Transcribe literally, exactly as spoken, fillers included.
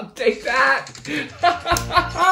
I'll take that.